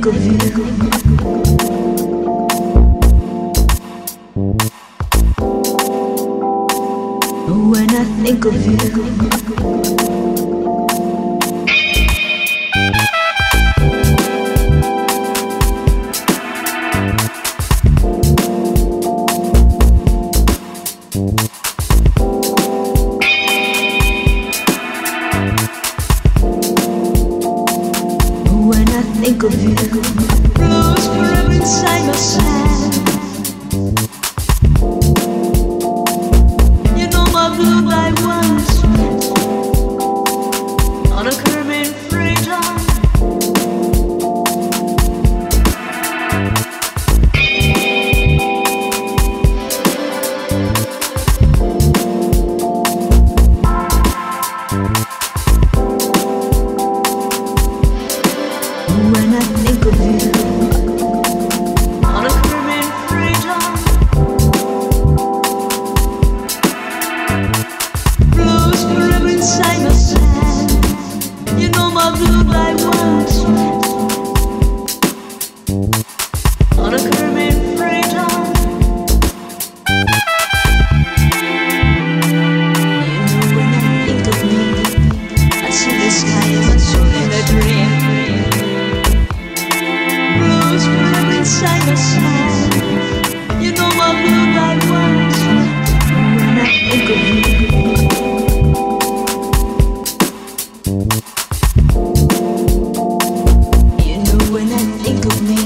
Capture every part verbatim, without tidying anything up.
go, let's go, let's go. When I think of you, when I think of you, rose forever inside my sand. When I think of you, on a curb in freedom, rose forever inside my sand. You know my blue light won't sweat. On a curb in freedom, and when I think of you, I see the sky once in a dream. Inside the sun, you know my blue light won't sweat. When I think of you, you know when I think of me,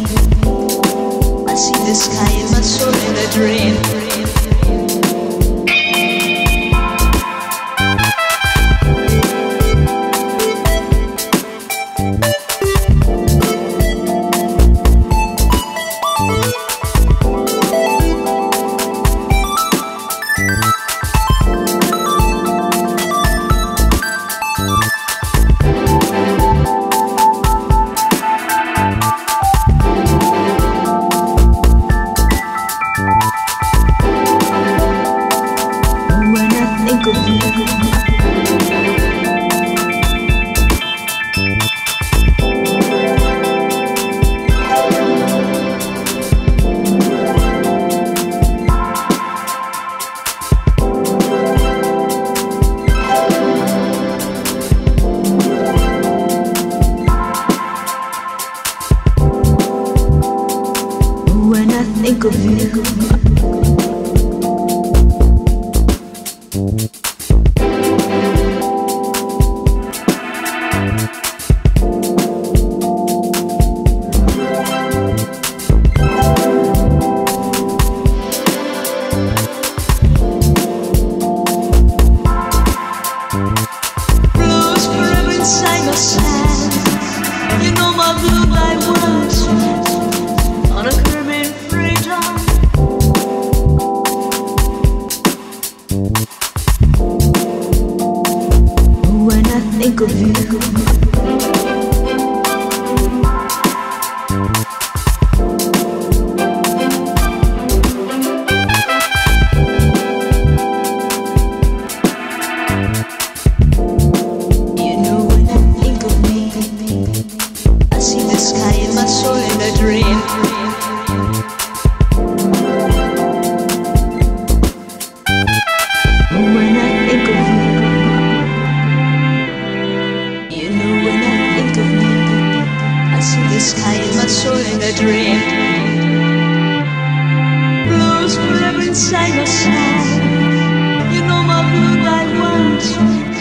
I see the sky in my soul in a dream. When I think of you, rose forever inside my sand. You know my blue light won't sweat. On a curb in freedom, when I think of you, you know when I think of me, I see the sky in my soul in a dream. Sky in my soul in a dream, rose forever inside my sand. You know my blue light won't sweat.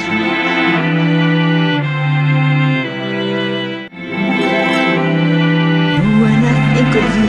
When I think of you.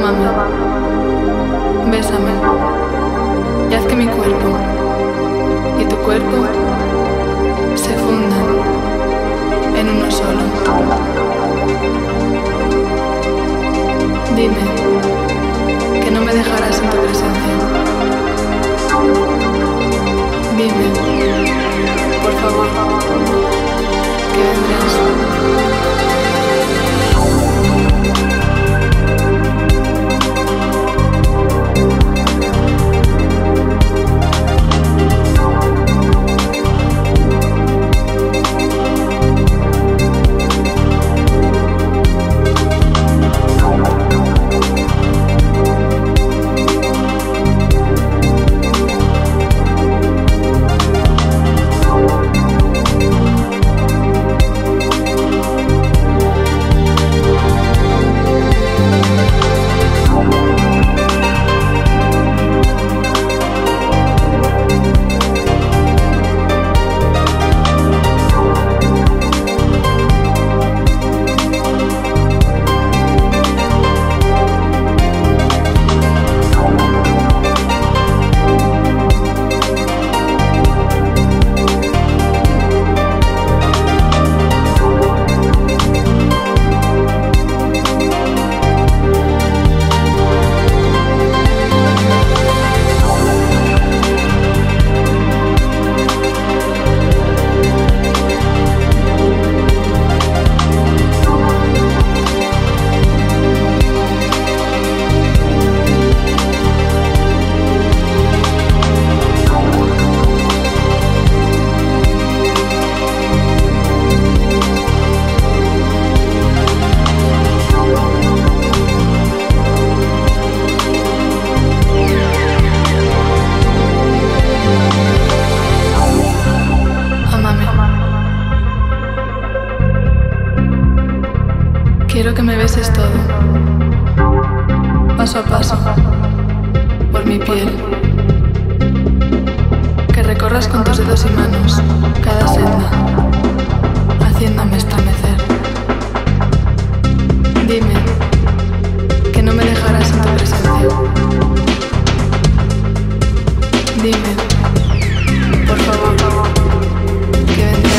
Tómame, bésame, y haz que mi cuerpo y tu cuerpo se fundan en uno solo. Dime que no me dejarás en tu presencia. Dime, por favor, que vendrás. Quiero que me beses todo, paso a paso, por mi piel. Que recorras con tus dedos y manos cada senda, haciéndome estremecer. Dime que no me dejarás en tu presencia. Dime, por favor, que vendrás.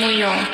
streamują, streamują.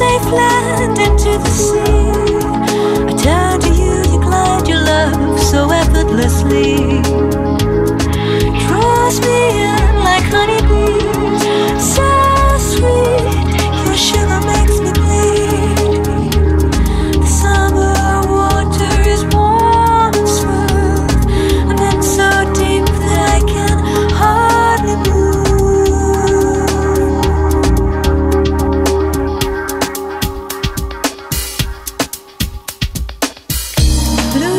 safe land into the sea. I turn to you, you glide your love so effortlessly. It draws me in like honeydew, so sweet, your sugar makes me bleed. The summer water is warm and smooth, and then so deep that I can hardly move. Blue.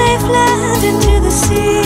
Safe land into the sea.